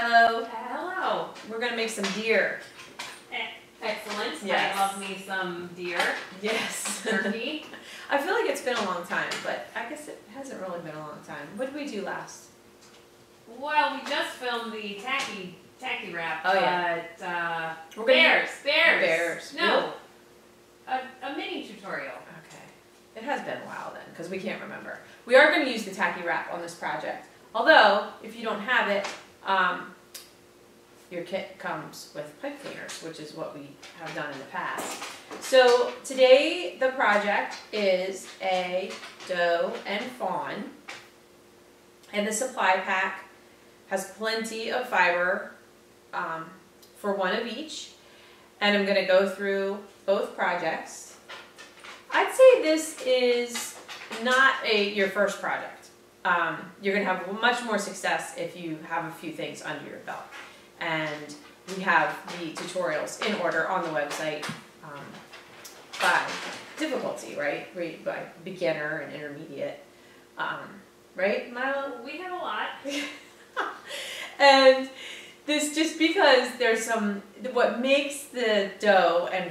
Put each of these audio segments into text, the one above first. Hello. Hello. We're going to make some deer. Excellent. Yes. I love me some deer. Yes. Turkey. I feel like it's been a long time, but I guess it hasn't really been a long time. What did we do last? Well, we just filmed the tacky wrap. Oh, yeah. But, bears. No. A mini tutorial. Okay. It has been a while then, because we can't remember. We are going to use the tacky wrap on this project. Although, if you don't have it, your kit comes with pipe cleaners, which is what we have done in the past. So today the project is a doe and fawn, and the supply pack has plenty of fiber for one of each. And I'm going to go through both projects. I'd say this is not your first project. You're going to have much more success if you have a few things under your belt. And we have the tutorials in order on the website by difficulty, right? By beginner and intermediate, right, Milo? We have a lot. And this just because there's some, what makes the doe and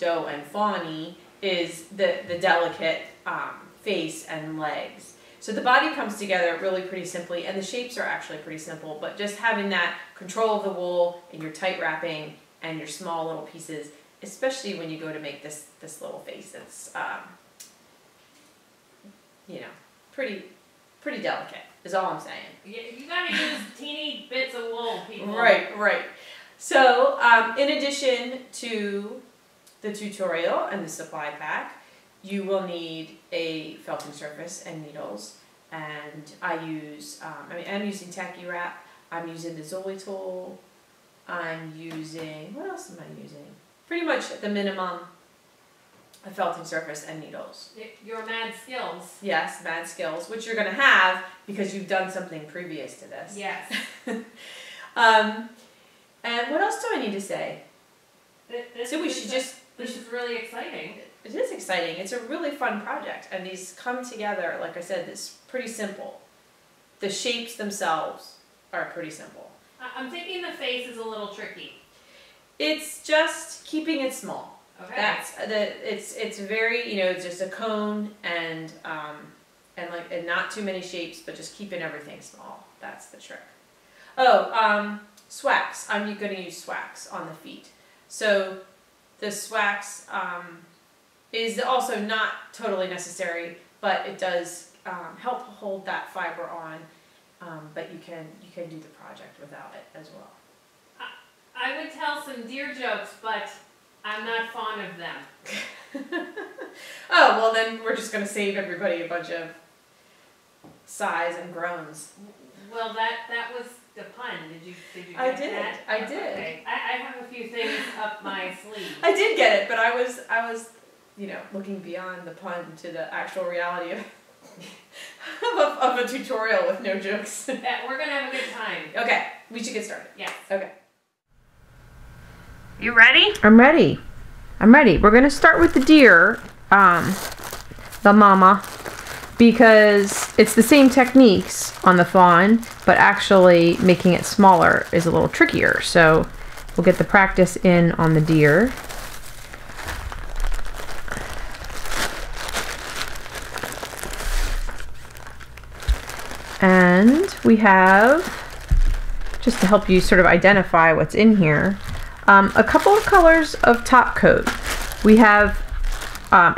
fawny is the delicate face and legs. So the body comes together really pretty simply, and the shapes are actually pretty simple, but just having that control of the wool and your tight wrapping and your small little pieces, especially when you go to make this little face, it's, you know, pretty delicate is all I'm saying. You gotta use teeny bits of wool, people. Right. So in addition to the tutorial and the supply pack, you will need a felting surface and needles, and I use, I'm using tacky wrap, I'm using the Zoe tool, I'm using, what else am I using? Pretty much at the minimum, a felting surface and needles. Your mad skills. Yes, mad skills, which you're going to have because you've done something previous to this. Yes. And what else do I need to say? This is really exciting. It is exciting. It's a really fun project, and these come together, like I said, it's pretty simple. The shapes themselves are pretty simple. I'm thinking the face is a little tricky. It's just keeping it small. Okay. It's very, you know, just a cone and not too many shapes, but just keeping everything small. That's the trick. Oh, swax. I'm going to use swax on the feet. So the swax is also not totally necessary, but it does help hold that fiber on. But you can do the project without it as well. I would tell some deer jokes, but I'm not fond of them. Oh, well then we're just going to save everybody a bunch of sighs and groans. Well, that was the pun. Did you get that? I did. Okay. I have a few things up my sleeve. I did get it, but I was, you know, looking beyond the pun to the actual reality of a tutorial with no jokes. Yeah, we're gonna have a good time. Okay, we should get started. Yes. Okay. You ready? I'm ready. I'm ready. We're gonna start with the deer, the mama, because it's the same techniques on the fawn, but actually making it smaller is a little trickier. So we'll get the practice in on the deer. And we have, just to help you sort of identify what's in here, a couple of colors of top coat. We have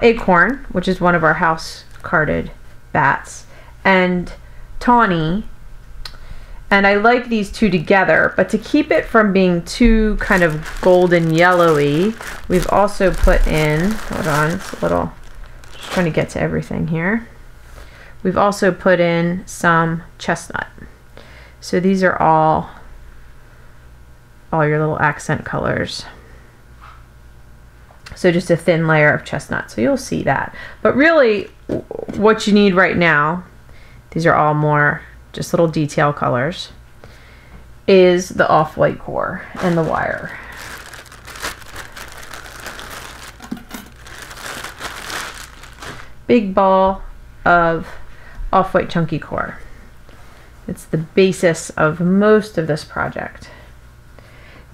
acorn, which is one of our house carded bats, and tawny. And I like these two together, but to keep it from being too kind of golden yellowy, we've also put in, hold on, it's a little, just trying to get to everything here. We've also put in some chestnut. So these are all your little accent colors. So just a thin layer of chestnut. So you'll see that. But really what you need right now, these are all more just little detail colors, is the off-white core and the wire. Big ball of off-white chunky core. It's the basis of most of this project.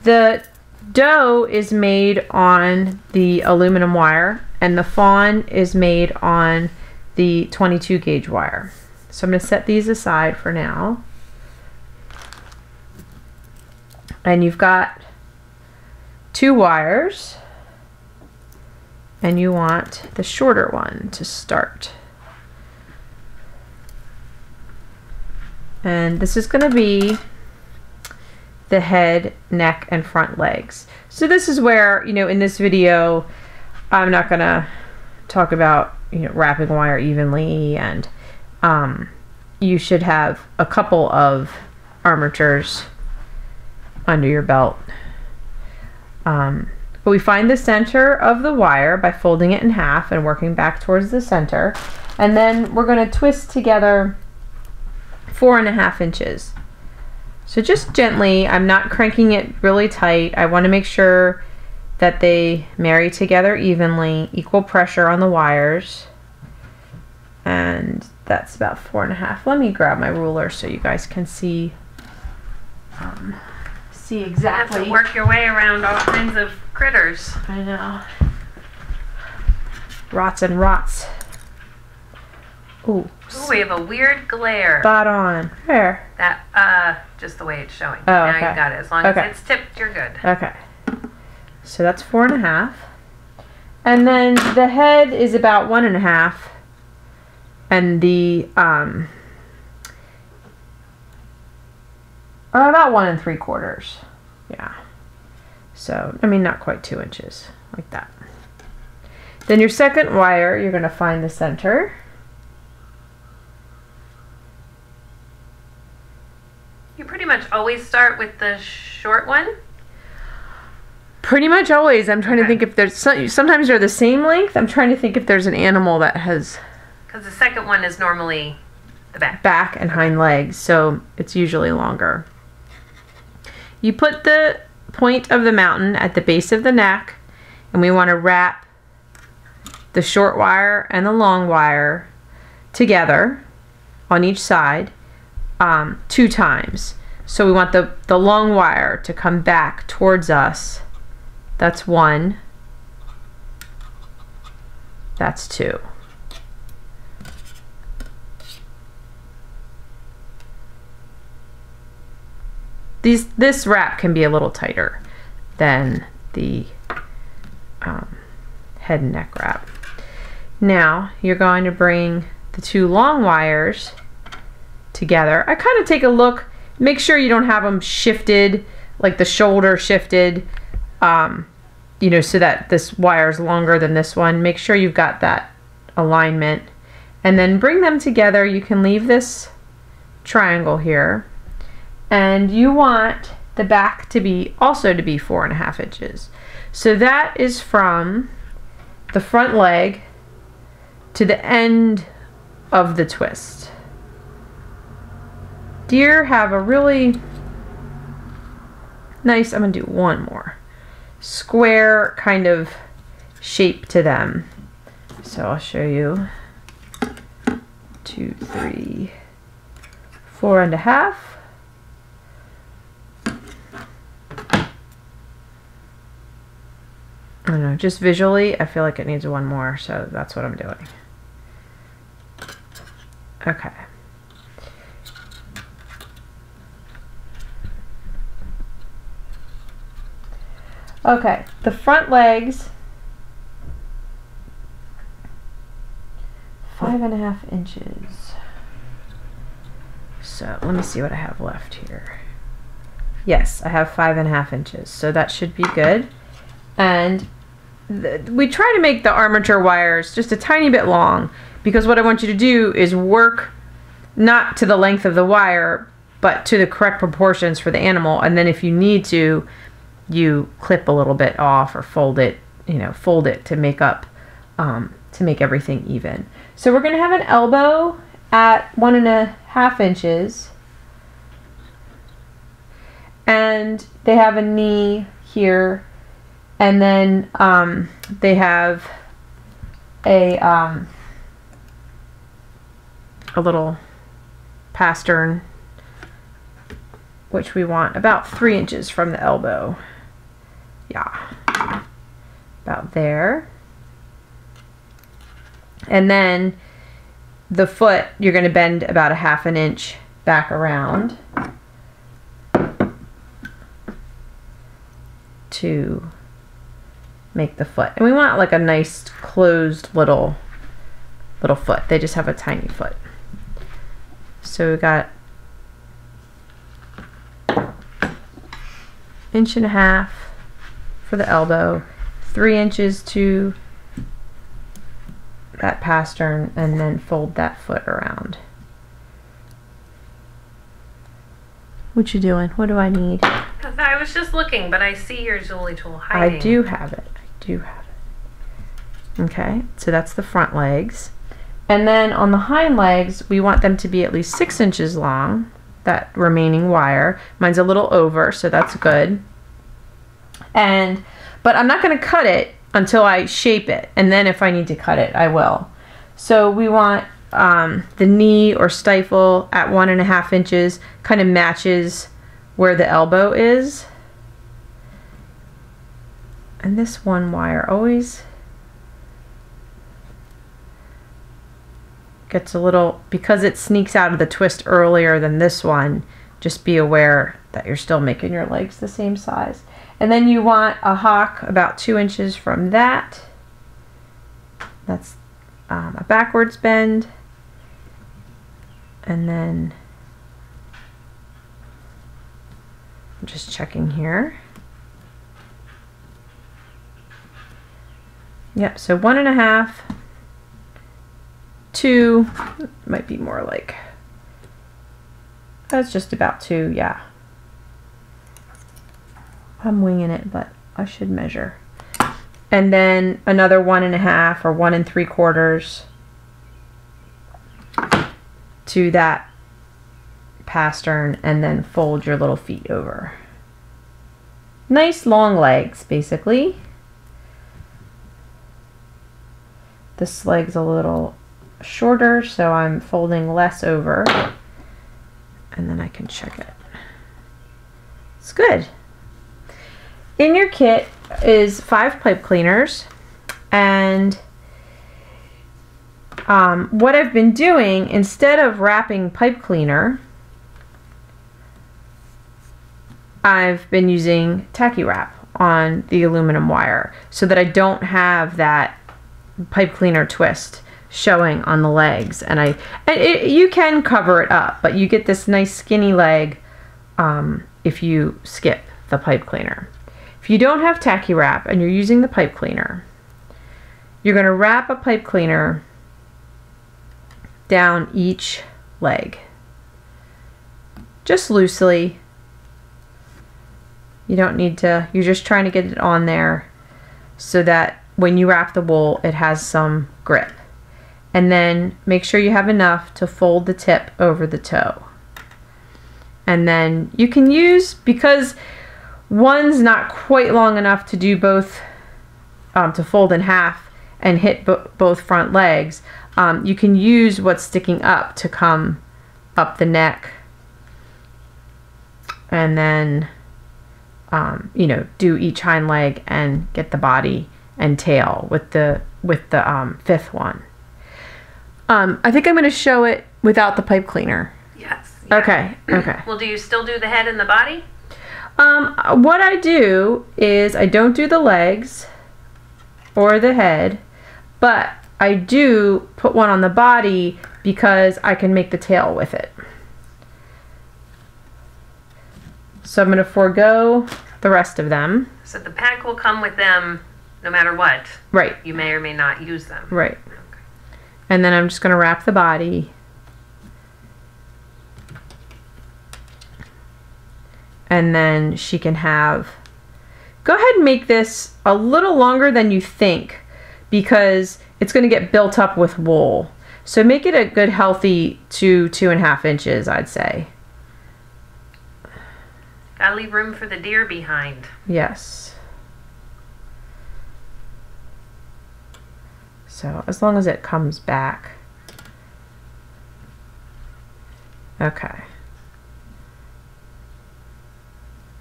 The dough is made on the aluminum wire and the fawn is made on the 22 gauge wire. So I'm going to set these aside for now. And you've got two wires and you want the shorter one to start. And this is going to be the head, neck, and front legs. So this is where, you know, in this video, I'm not going to talk about, you know, wrapping wire evenly, and you should have a couple of armatures under your belt. But we find the center of the wire by folding it in half and working back towards the center. And then we're going to twist together 4.5 inches. So just gently, I'm not cranking it really tight. I want to make sure that they marry together evenly, equal pressure on the wires. And that's about 4.5. Let me grab my ruler so you guys can see. See exactly. You have to work your way around all kinds of critters. I know. Rots and rots. Ooh. Ooh, we have a weird glare. Spot on. Where? That, just the way it's showing. Oh, okay. Now you got it. As long as it's tipped, you're good. Okay. So that's 4.5. And then the head is about 1.5. And the, or about 1 3/4. Yeah. So, I mean, not quite 2 inches. Like that. Then your second wire, you're going to find the center. You pretty much always start with the short one? Pretty much always. I'm trying to think if there's... Sometimes they're the same length. I'm trying to think if there's an animal that has... Because the second one is normally the back. Back and hind legs, so it's usually longer. You put the point of the mountain at the base of the neck, and we want to wrap the short wire and the long wire together on each side. 2 times. So we want the long wire to come back towards us. That's 1. That's 2. This wrap can be a little tighter than the head and neck wrap. Now you're going to bring the 2 long wires together. I kind of take a look, make sure you don't have them shifted, like the shoulder shifted, you know, so that this wire is longer than this one. Make sure you've got that alignment and then bring them together. You can leave this triangle here and you want the back to be also to be 4.5 inches. So that is from the front leg to the end of the twist. Deer have a really nice, I'm going to do one more, square kind of shape to them. So I'll show you 2, 3, 4.5. I don't know, just visually, I feel like it needs one more, so that's what I'm doing. Okay. Okay, the front legs, 5.5 inches. So let me see what I have left here. Yes, I have 5.5 inches, so that should be good. And we try to make the armature wires just a tiny bit long, because what I want you to do is work not to the length of the wire, but to the correct proportions for the animal, and then if you need to, you clip a little bit off or fold it, you know, fold it to make up, to make everything even. So we're going to have an elbow at 1.5 inches. And they have a knee here. And then, they have a little pastern which we want about 3 inches from the elbow. Yeah, about there. And then the foot, you're going to bend about 1/2 inch back around to make the foot. And we want like a nice closed little foot. They just have a tiny foot. So we got 1.5 inches for the elbow, 3 inches to that pastern, and then fold that foot around. What you doing? What do I need? I was just looking, but I see your Zooli tool hiding. I do have it. I do have it. Okay, so that's the front legs. And then on the hind legs, we want them to be at least 6 inches long, that remaining wire. Mine's a little over, so that's good. But I'm not going to cut it until I shape it, and then if I need to cut it, I will. So we want the knee or stifle at 1.5 inches, kind of matches where the elbow is. And this one wire always gets a little, because it sneaks out of the twist earlier than this one, just be aware that you're still making your legs the same size. And then you want a hock about 2 inches from that. That's a backwards bend. And then I'm just checking here. Yep, so 1.5, 2, might be more like, that's just about 2, yeah. I'm winging it, but I should measure. And then another 1.5 or 1 3/4 to that pastern, and then fold your little feet over. Nice long legs, basically. This leg's a little shorter, so I'm folding less over, and then I can check it. It's good. In your kit is 5 pipe cleaners, and what I've been doing, instead of wrapping pipe cleaner, I've been using tacky wrap on the aluminum wire so that I don't have that pipe cleaner twist showing on the legs. And you can cover it up, but you get this nice skinny leg if you skip the pipe cleaner. If you don't have tacky wrap and you're using the pipe cleaner, you're going to wrap a pipe cleaner down each leg, just loosely. You don't need to, you're just trying to get it on there so that when you wrap the wool, it has some grip. And then make sure you have enough to fold the tip over the toe. And then you can use, because one's not quite long enough to do both, to fold in half and hit both front legs, you can use what's sticking up to come up the neck, and then you know, do each hind leg and get the body and tail with the fifth one. I think I'm going to show it without the pipe cleaner. Yes. Yeah. Okay. Okay. Well, do you still do the head and the body? What I do is I don't do the legs or the head, but I do put one on the body because I can make the tail with it. So I'm going to forego the rest of them. So the pack will come with them no matter what. Right. You may or may not use them. Right. Okay. And then I'm just going to wrap the body. And then she can have, go ahead and make this a little longer than you think, because it's going to get built up with wool. So make it a good healthy 2.5 inches, I'd say. Gotta leave room for the deer behind. Yes. So as long as it comes back. Okay.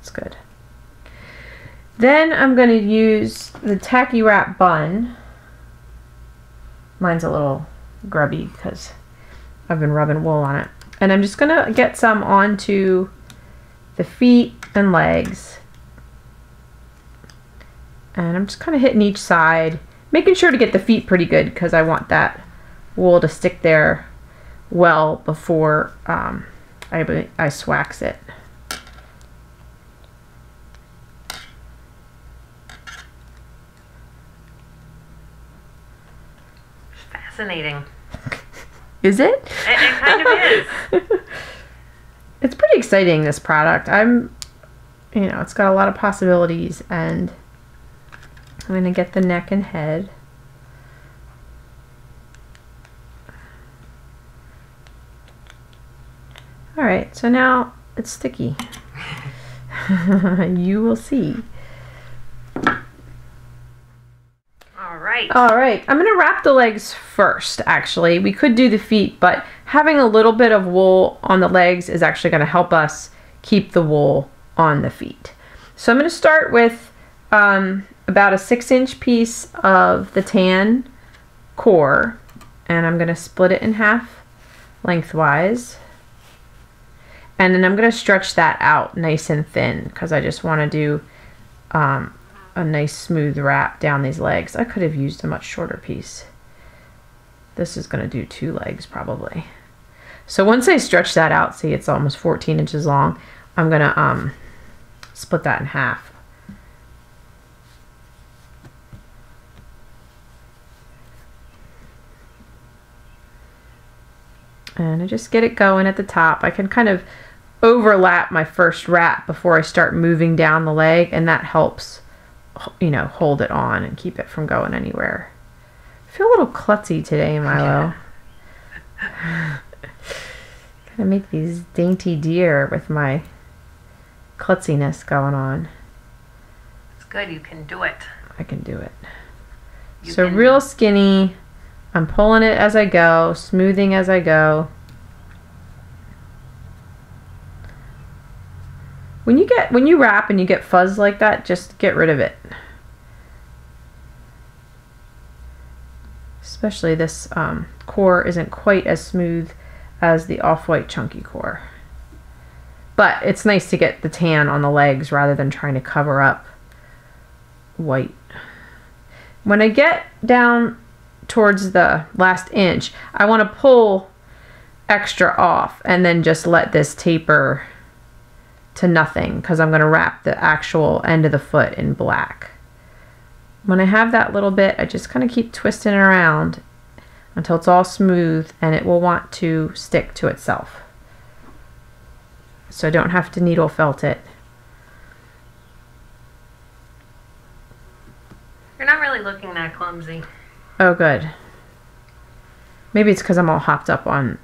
It's good. Then I'm going to use the tacky wrap bun. Mine's a little grubby because I've been rubbing wool on it. And I'm just going to get some onto the feet and legs. And I'm just kind of hitting each side, making sure to get the feet pretty good because I want that wool to stick there well before I swax it. Fascinating. Is it? It kind of is. It's pretty exciting, this product. You know, it's got a lot of possibilities, and I'm going to get the neck and head. Alright, so now it's sticky. You will see. Alright, I'm going to wrap the legs first, actually. We could do the feet, but having a little bit of wool on the legs is actually going to help us keep the wool on the feet. So I'm going to start with about a 6-inch piece of the tan core, and I'm going to split it in half lengthwise. And then I'm going to stretch that out nice and thin because I just want to do a nice smooth wrap down these legs. I could have used a much shorter piece. This is going to do two legs probably. So once I stretch that out, see it's almost 14 inches long, I'm going to split that in half. And I just get it going at the top. I can kind of overlap my first wrap before I start moving down the leg, and that helps, you know, hold it on and keep it from going anywhere. I feel a little klutzy today, Milo. Yeah. Gotta make these dainty deer with my klutziness going on. It's good. You can do it. I can do it. So real skinny. I'm pulling it as I go, smoothing as I go. When you wrap and you get fuzz like that, just get rid of it. Especially this core isn't quite as smooth as the off-white chunky core. But it's nice to get the tan on the legs rather than trying to cover up white. When I get down towards the last inch, I want to pull extra off and then just let this taper to nothing because I'm going to wrap the actual end of the foot in black. When I have that little bit, I just kind of keep twisting it around until it's all smooth and it will want to stick to itself. So I don't have to needle felt it. You're not really looking that clumsy. Oh, good. Maybe it's because I'm all hopped up on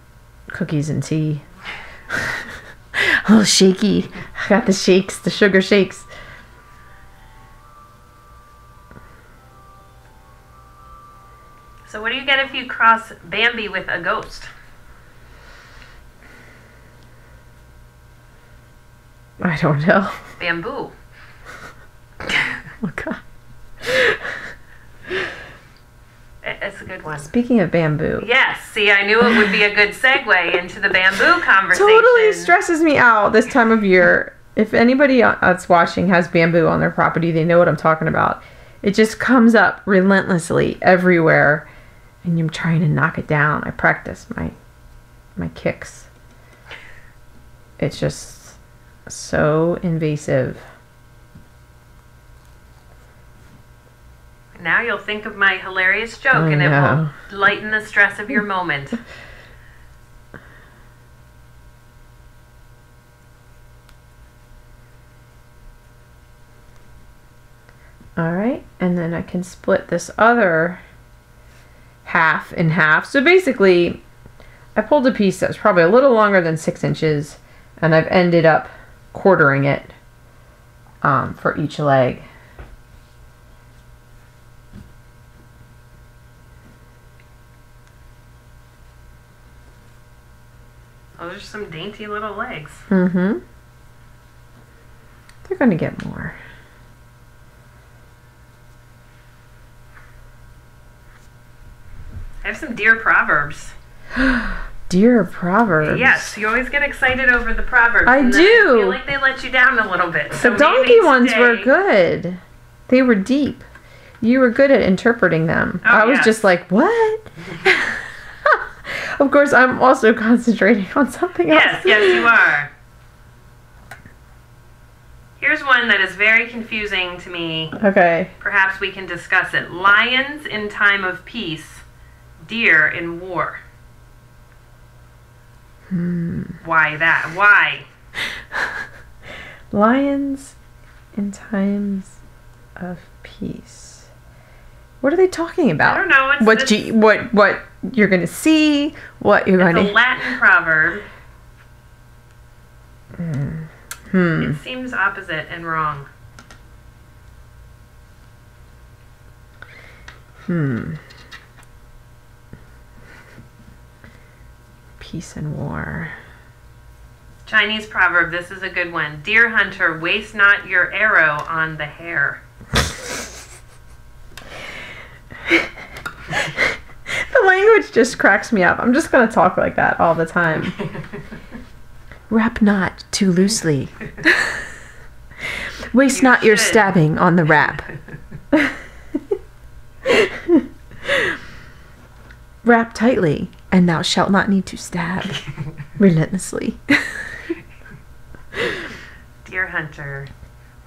cookies and tea. A little shaky. I got the shakes, the sugar shakes. So what do you get if you cross Bambi with a ghost? I don't know. Bamboo. Oh, God. It's a good one. Speaking of bamboo. Yes. See, I knew it would be a good segue into the bamboo conversation. Totally stresses me out this time of year. If anybody that's watching has bamboo on their property, they know what I'm talking about. It just comes up relentlessly everywhere, and I'm trying to knock it down. I practice my kicks. It's just so invasive. Now you'll think of my hilarious joke, and it will lighten the stress of your moment. Alright, and then I can split this other half in half. So basically, I pulled a piece that's probably a little longer than 6 inches, and I've ended up quartering it for each leg. Those are some dainty little legs. Mm-hmm. they're going to get more. I have some deer proverbs. Deer proverbs. Yes, you always get excited over the proverbs. I do. I feel like they let you down a little bit. So the donkey ones were good. They were deep. You were good at interpreting them. Oh, I was just like, what? Of course, I'm also concentrating on something else. Yes, yes, you are. Here's one that is very confusing to me. Okay. Perhaps we can discuss it. Lions in time of peace, deer in war. Hmm. Why that? Why? Lions in times of peace. What are they talking about? I don't know. It's what you're going to see, what you're going to... It's a Latin proverb. Hmm. Hmm. It seems opposite and wrong. Hmm. Peace and war. Chinese proverb. This is a good one. Deer hunter, waste not your arrow on the hare. The language just cracks me up. I'm just going to talk like that all the time. Wrap not too loosely. Waste you not should. Your stabbing on the wrap. Wrap tightly, and thou shalt not need to stab relentlessly. Deer hunter.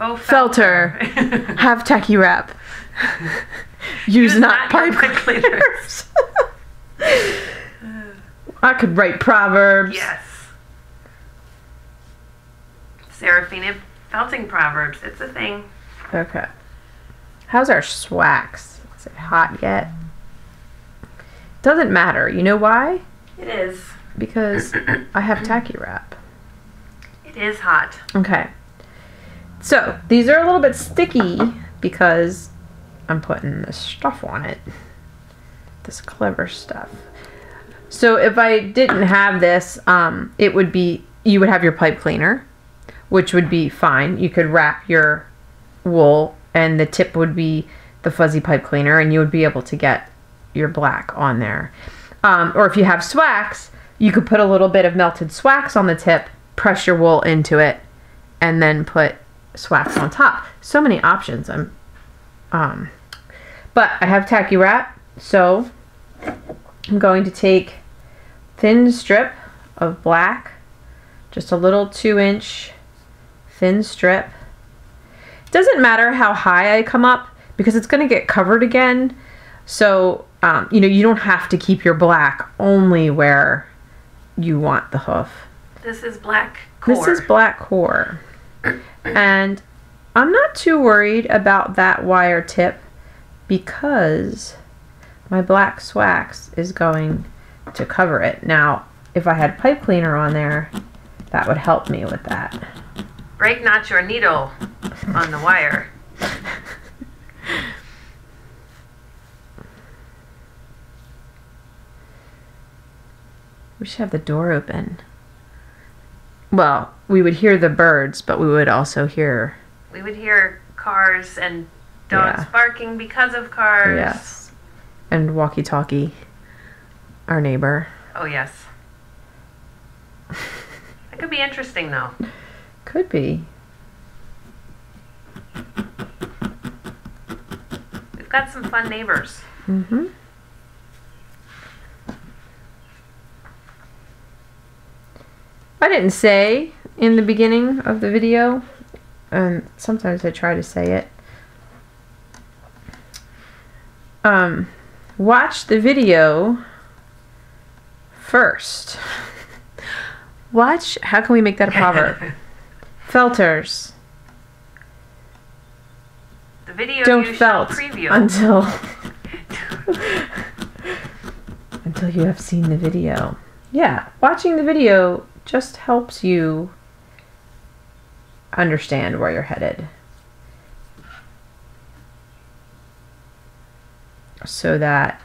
Oh, felter. Have tacky wrap. Use not pipe cleaners. I could write proverbs. Yes. Seraphina felting proverbs. It's a thing. Okay. How's our swax? Is it hot yet? Doesn't matter. You know why? It is. Because I have tacky wrap. It is hot. Okay. So, these are a little bit sticky because I'm putting this stuff on it. This clever stuff. So, if I didn't have this, it would be, you would have your pipe cleaner, which would be fine. You could wrap your wool and the tip would be the fuzzy pipe cleaner and you would be able to get your black on there. Or if you have swax, you could put a little bit of melted swax on the tip, press your wool into it, and then put swax on top. So many options. But I have tacky wrap, so I'm going to take thin strip of black, just a little 2-inch thin strip. Doesn't matter how high I come up because it's going to get covered again. So, you know, you don't have to keep your black only where you want the hoof. This is black core. This is black core. And I'm not too worried about that wire tip because my black swax is going to cover it. Now, if I had pipe cleaner on there, that would help me with that. Break not your needle on the wire. We should have the door open. Well, we would hear the birds, but we would also hear... We would hear cars and dogs barking because of cars. Yes. And walkie-talkie, our neighbor. Oh, yes. That could be interesting, though. Could be. We've got some fun neighbors. Mm-hmm. I didn't say in the beginning of the video, and sometimes I try to say it. Watch the video first. Watch, how can we make that a proverb? Felters. The video don't you felt preview until you have seen the video. Yeah, watching the video just helps you understand where you're headed, so that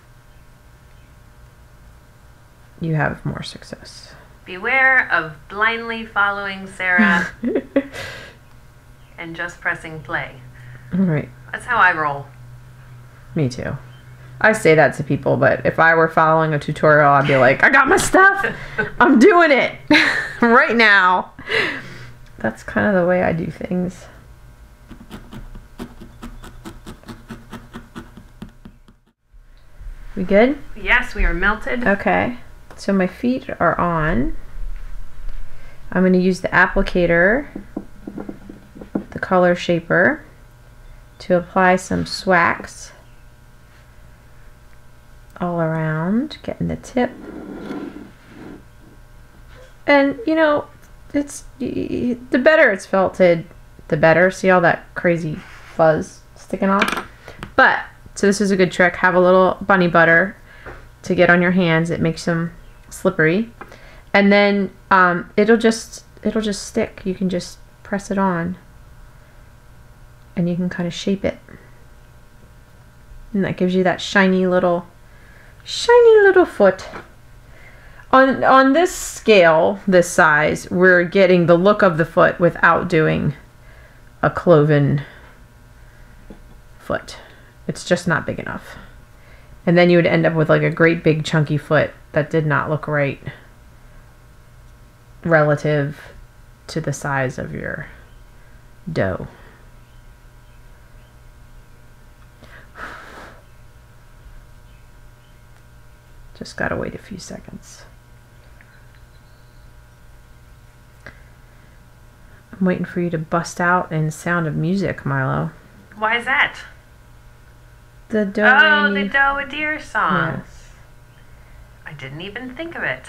you have more success. Beware of blindly following Sarah and just pressing play. Right. That's how I roll. Me too. I say that to people, but if I were following a tutorial, I'd be like, I got my stuff. I'm doing it right now. That's kind of the way I do things. We good? Yes, we are melted. Okay. So my feet are on. I'm going to use the applicator, the color shaper, to apply some swax all around, getting the tip. And you know, it's the better it's felted, the better. See all that crazy fuzz sticking off? But so this is a good trick. Have a little bunny butter to get on your hands. It makes them slippery, and then it'll just stick. You can just press it on, and you can kind of shape it, and that gives you that shiny little foot. On this scale, this size, we're getting the look of the foot without doing a cloven foot. It's just not big enough. And then you would end up with like a great big chunky foot that did not look right relative to the size of your dough. Just gotta wait a few seconds. I'm waiting for you to bust out in Sound of Music, Milo. Why is that? The Do Oh, the Do-A-Deer song. Yes. I didn't even think of it.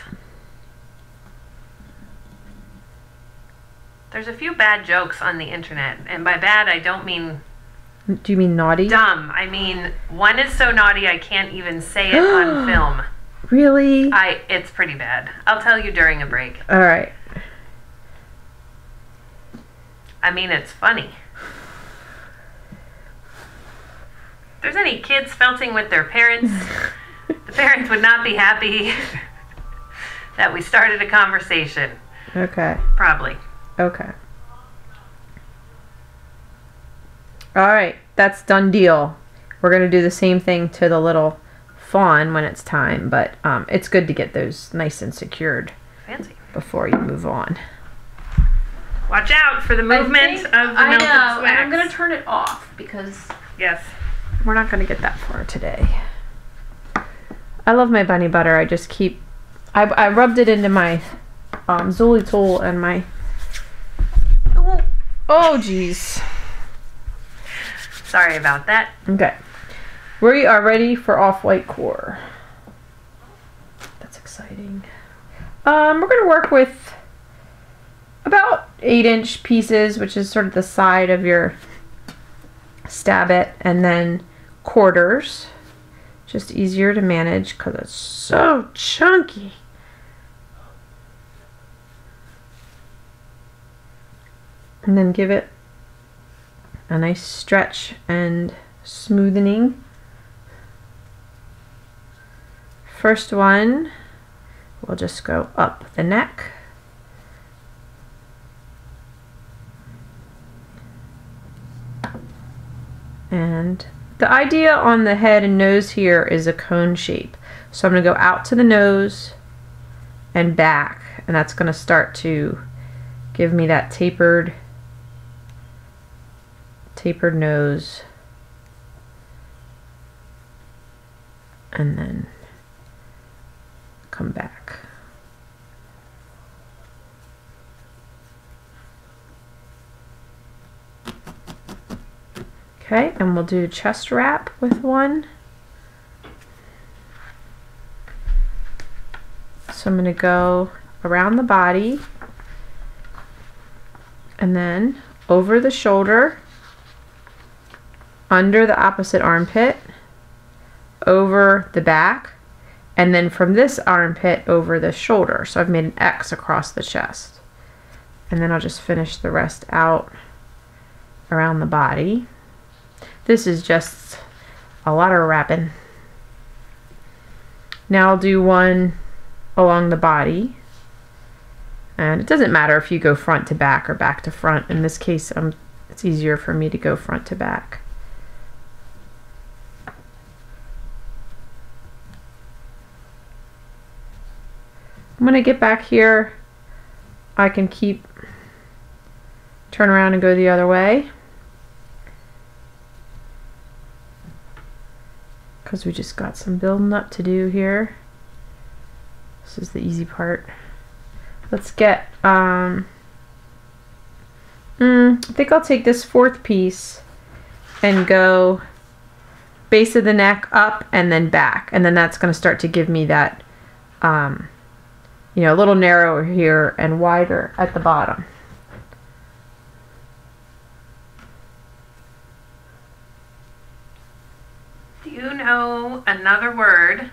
There's a few bad jokes on the internet, and by bad I don't mean... Do you mean naughty? Dumb. I mean, one is so naughty I can't even say it on film. Really? It's pretty bad. I'll tell you during a break. All right. I mean, it's funny. If there's any kids felting with their parents, the parents would not be happy that we started a conversation. Okay. Probably. Okay. All right. That's done deal. We're going to do the same thing to the little fawn when it's time, but it's good to get those nice and secured Fancy. Before you move on. Watch out for the movement of the melted swax. And I'm going to turn it off because yes, we're not going to get that far today. I love my bunny butter. I just keep... I rubbed it into my Zooli tool and my... Oh, geez. Sorry about that. Okay. We are ready for off-white core. That's exciting. We're going to work with about 8-inch pieces, which is sort of the side of your stabbit, and then quarters. Just easier to manage because it's so chunky. And then give it a nice stretch and smoothening. First one, we'll just go up the neck. And the idea on the head and nose here is a cone shape. So I'm going to go out to the nose and back, and that's going to start to give me that tapered nose, and then come back. Okay, and we'll do chest wrap with one. So I'm going to go around the body and then over the shoulder, under the opposite armpit, over the back, and then from this armpit over the shoulder. So I've made an X across the chest. And then I'll just finish the rest out around the body. This is just a lot of wrapping. Now I'll do one along the body. And it doesn't matter if you go front to back or back to front. In this case, I'm It's easier for me to go front to back. When I get back here, I can turn around and go the other way, because we just got some building up to do here. This is the easy part. Let's get, I think I'll take this fourth piece and go base of the neck up and then back, and then that's going to start to give me that you know, a little narrower here and wider at the bottom. Do you know another word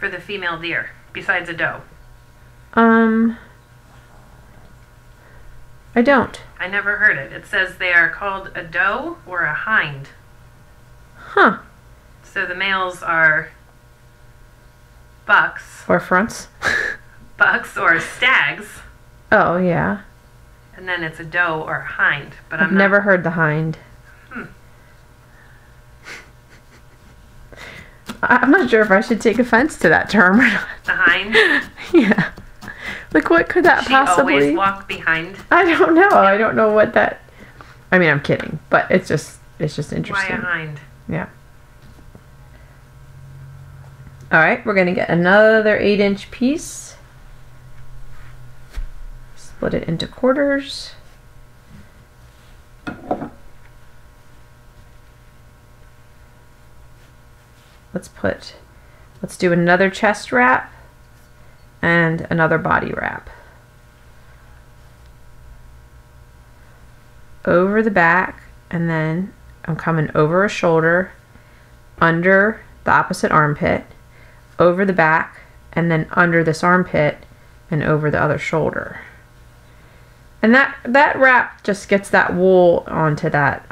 for the female deer besides a doe? I don't. I never heard it. It says they are called a doe or a hind. Huh. So the males are bucks. Or fronts. Bucks or stags. Oh, yeah. And then it's a doe or a hind. But I've never heard the hind. I'm not sure if I should take offense to that term or not. The hind? Yeah. Like, what could that possibly... She always walk behind? I don't know. Yeah. I don't know what that... I mean, I'm kidding. But it's just interesting. Why a hind? Yeah. Alright, we're going to get another 8-inch piece. Split it into quarters. Let's do another chest wrap and another body wrap. Over the back, and then I'm coming over a shoulder, under the opposite armpit, over the back, and then under this armpit and over the other shoulder. And that wrap just gets that wool onto that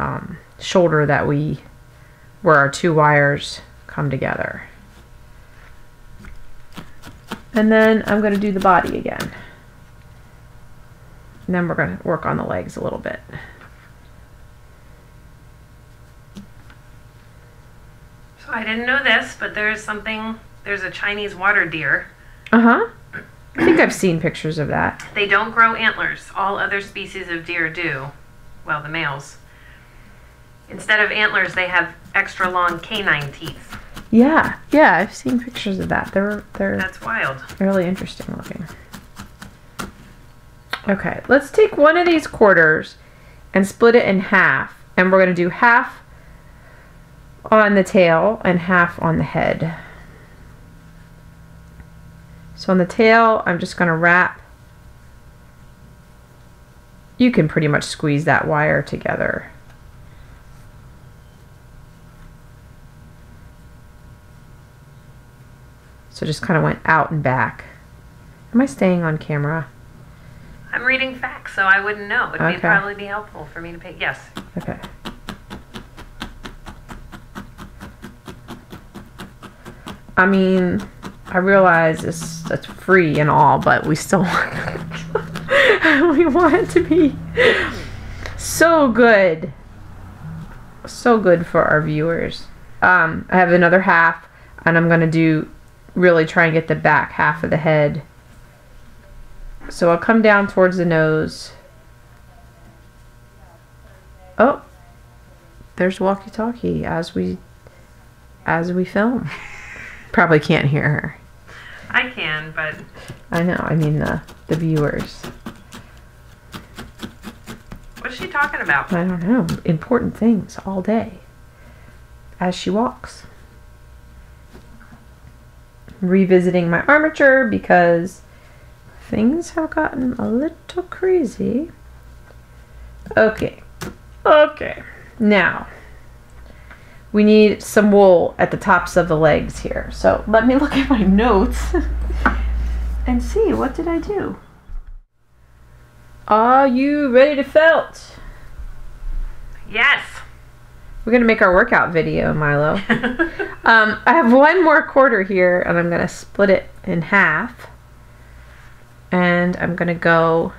shoulder where our two wires come together. And then I'm going to do the body again. And then we're going to work on the legs a little bit. So I didn't know this, but there's a Chinese water deer. Uh-huh. I think I've seen pictures of that. They don't grow antlers. All other species of deer do. Well, the males. Instead of antlers, they have extra long canine teeth. Yeah, yeah, I've seen pictures of that. That's wild. Really interesting looking. Okay, let's take one of these quarters and split it in half. And we're going to do half on the tail and half on the head. So on the tail, I'm just going to wrap. You can pretty much squeeze that wire together. So just kind of went out and back. Am I staying on camera? I'm reading facts, so I wouldn't know. It would probably be helpful for me to pick. Yes. Okay. I mean, I realize it's free and all, but we still want it to be so good for our viewers. I have another half, and I'm gonna do. Really try and get the back half of the head. So I'll come down towards the nose. Oh, there's walkie-talkie as we film. Probably can't hear her. I can, but I know. I mean the viewers. What's she talking about? I don't know. Important things all day. As she walks. Revisiting my armature because things have gotten a little crazy. Okay, now we need some wool at the tops of the legs here, so let me look at my notes and see what did I do. Are you ready to felt? Yes. We're going to make our workout video, Milo. I have one more quarter here, and I'm going to split it in half. And I'm going to go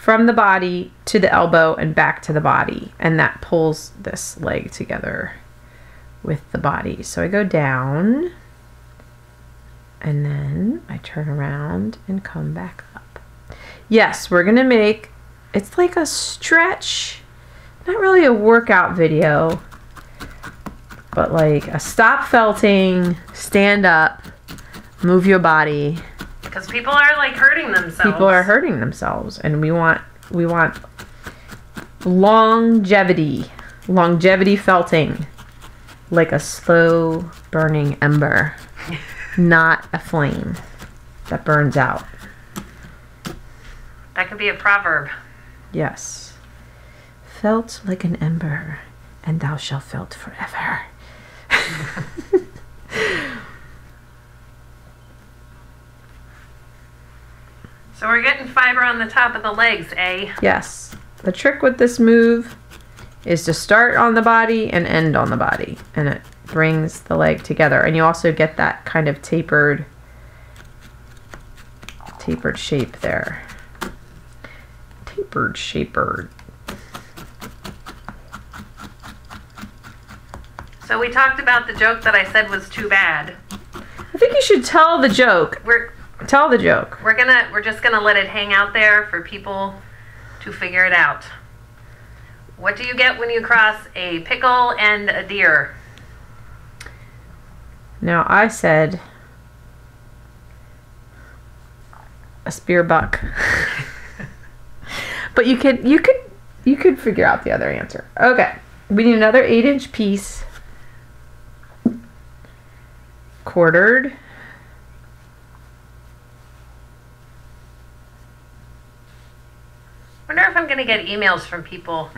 from the body to the elbow and back to the body, and that pulls this leg together with the body. So I go down and then I turn around and come back up. Yes, we're gonna make, it's like a stretch, not really a workout video, but like a stop felting, stand up, move your body. Because people are like hurting themselves. People are hurting themselves, and we want longevity felting, like a slow burning ember, not a flame that burns out. That could be a proverb. Yes. Felt like an ember, and thou shalt felt forever. So we're getting fiber on the top of the legs, eh? Yes. The trick with this move is to start on the body and end on the body, and it brings the leg together. And you also get that kind of tapered shape there. Tapered shaper. So we talked about the joke that I said was too bad. I think you should tell the joke. Tell the joke. We're just gonna let it hang out there for people to figure it out. What do you get when you cross a pickle and a deer? Now I said a spear buck. But you could figure out the other answer. Okay. We need another 8-inch piece, quartered. I wonder if I'm going to get emails from people.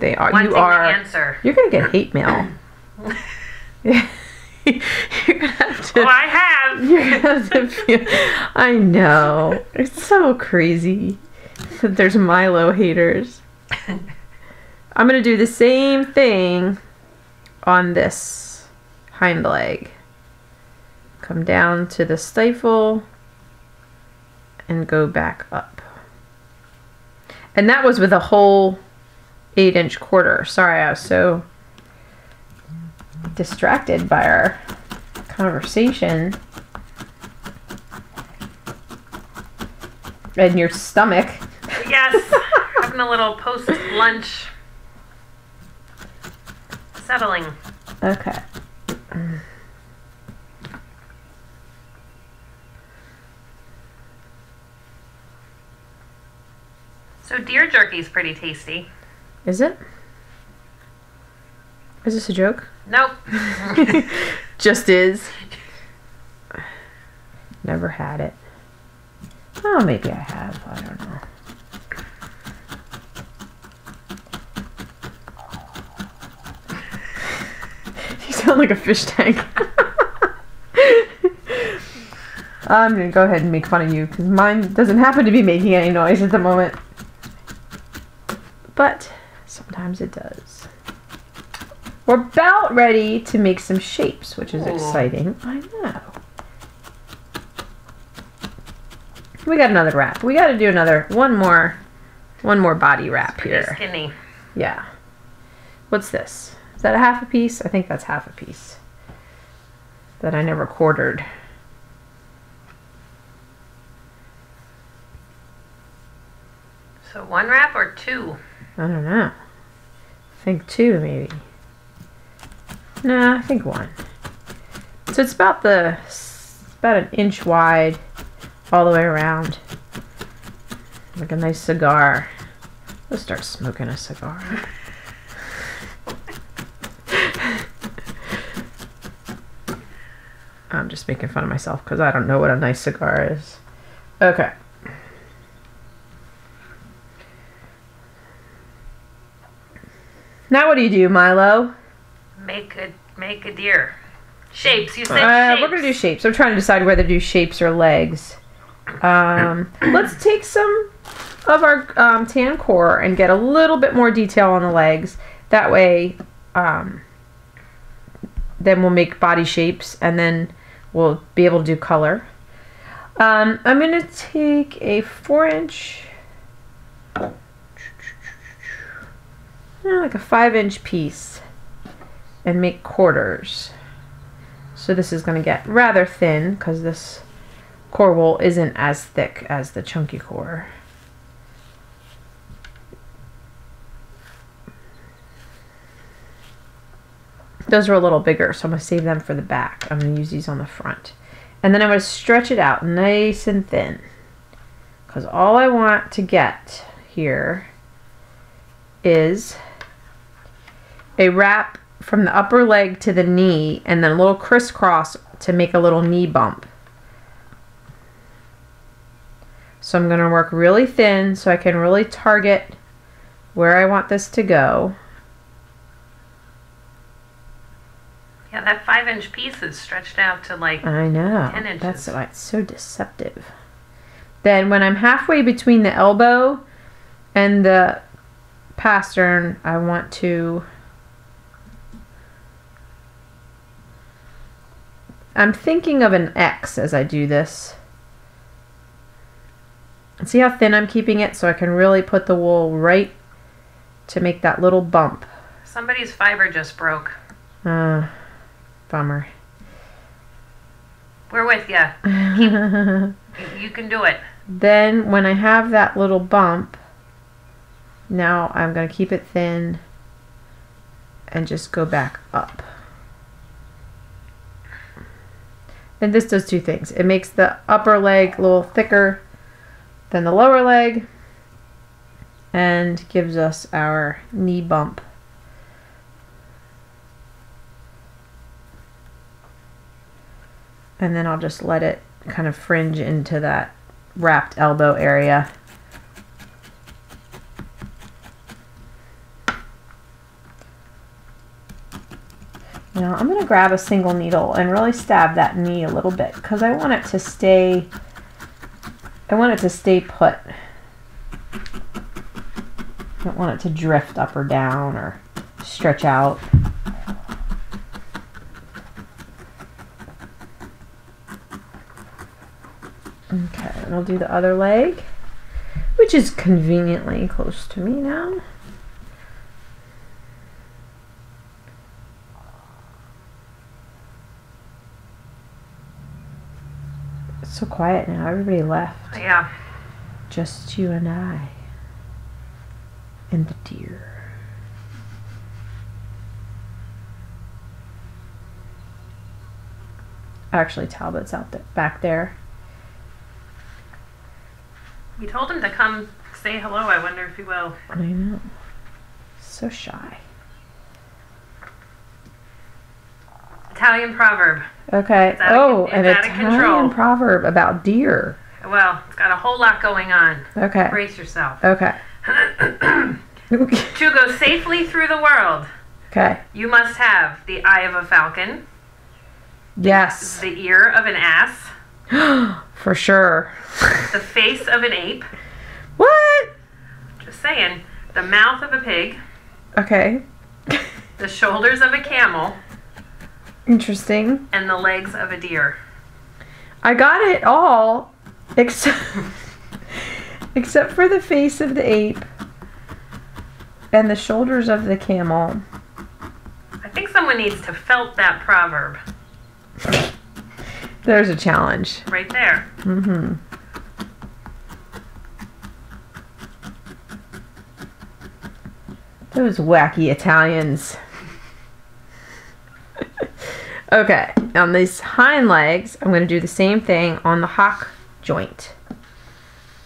They are. You are. The answer. You're going to get hate mail. You're gonna have to, well, I have. You're gonna have to feel, I know. It's so crazy that there's Milo haters. I'm going to do the same thing on this hind leg. Come down to the stifle and go back up. And that was with a whole 8-inch quarter. Sorry, I was so distracted by our conversation. And your stomach. Yes, having a little post-lunch settling. Okay. So deer jerky is pretty tasty. Is it? Is this a joke? Nope. Just is. Never had it. Oh, maybe I have. I don't know. You sound like a fish tank. I'm going to go ahead and make fun of you because mine doesn't happen to be making any noise at the moment. But sometimes it does. We're about ready to make some shapes, which is exciting. I know. We got another wrap. We got to do another one more body wrap here. Skinny. Yeah. What's this? Is that a half a piece? I think that's half a piece that I never quartered. So one wrap or two? I don't know. I think two, maybe. Nah, I think one. So it's about an inch wide all the way around. Like a nice cigar. Let's start smoking a cigar. I'm just making fun of myself because I don't know what a nice cigar is. Okay. Now what do you do, Milo? Make a deer. Shapes, you said shapes. We're going to do shapes. I'm trying to decide whether to do shapes or legs. Let's take some of our tan core and get a little bit more detail on the legs. That way, then we'll make body shapes and then we'll be able to do color. I'm going to take a 4-inch like a 5-inch piece and make quarters. So this is going to get rather thin because this core wool isn't as thick as the chunky core. Those are a little bigger, so I'm going to save them for the back. I'm going to use these on the front. And then I'm going to stretch it out nice and thin, because all I want to get here is a wrap from the upper leg to the knee and then a little crisscross to make a little knee bump. So I'm going to work really thin so I can really target where I want this to go. Yeah, that 5-inch piece is stretched out to like 10 inches. That's why it's so deceptive. Then when I'm halfway between the elbow and the pastern, I want to... I'm thinking of an X as I do this. And see how thin I'm keeping it, so I can really put the wool right to make that little bump. Somebody's fiber just broke. Bummer. We're with ya. You can do it. Then when I have that little bump, now I'm going to keep it thin and just go back up. And this does two things. It makes the upper leg a little thicker than the lower leg and gives us our knee bump. And then I'll just let it kind of fringe into that wrapped elbow area. Now I'm going to grab a single needle and really stab that knee a little bit, because I want it to stay put. I don't want it to drift up or down or stretch out. Okay, and I'll do the other leg, which is conveniently close to me now. It's so quiet now. Everybody left. Yeah. Just you and I. And the deer. Actually, Talbot's out there, back there. You told him to come say hello. I wonder if he will. I know. So shy. Italian proverb. Okay. Oh, an Italian proverb about deer. Well, it's got a whole lot going on. Okay. Brace yourself. Okay. To go safely through the world. Okay. You must have the eye of a falcon. Yes. The ear of an ass. For sure. The face of an ape. What? Just saying. The mouth of a pig. Okay. The shoulders of a camel. Interesting. And the legs of a deer. I got it all except for the face of the ape and the shoulders of the camel. I think someone needs to felt that proverb. There's a challenge. Right there. Mm-hmm. Those wacky Italians. Okay, on these hind legs, I'm going to do the same thing on the hock joint.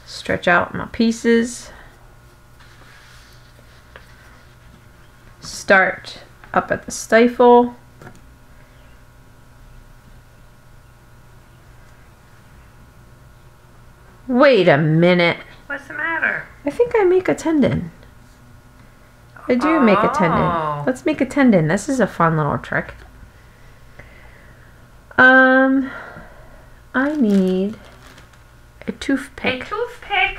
Stretch out my pieces. Start up at the stifle. Wait a minute. What's the matter? I think I make a tendon. I do make a tendon. Let's make a tendon. This is a fun little trick. I need a toothpick. A toothpick?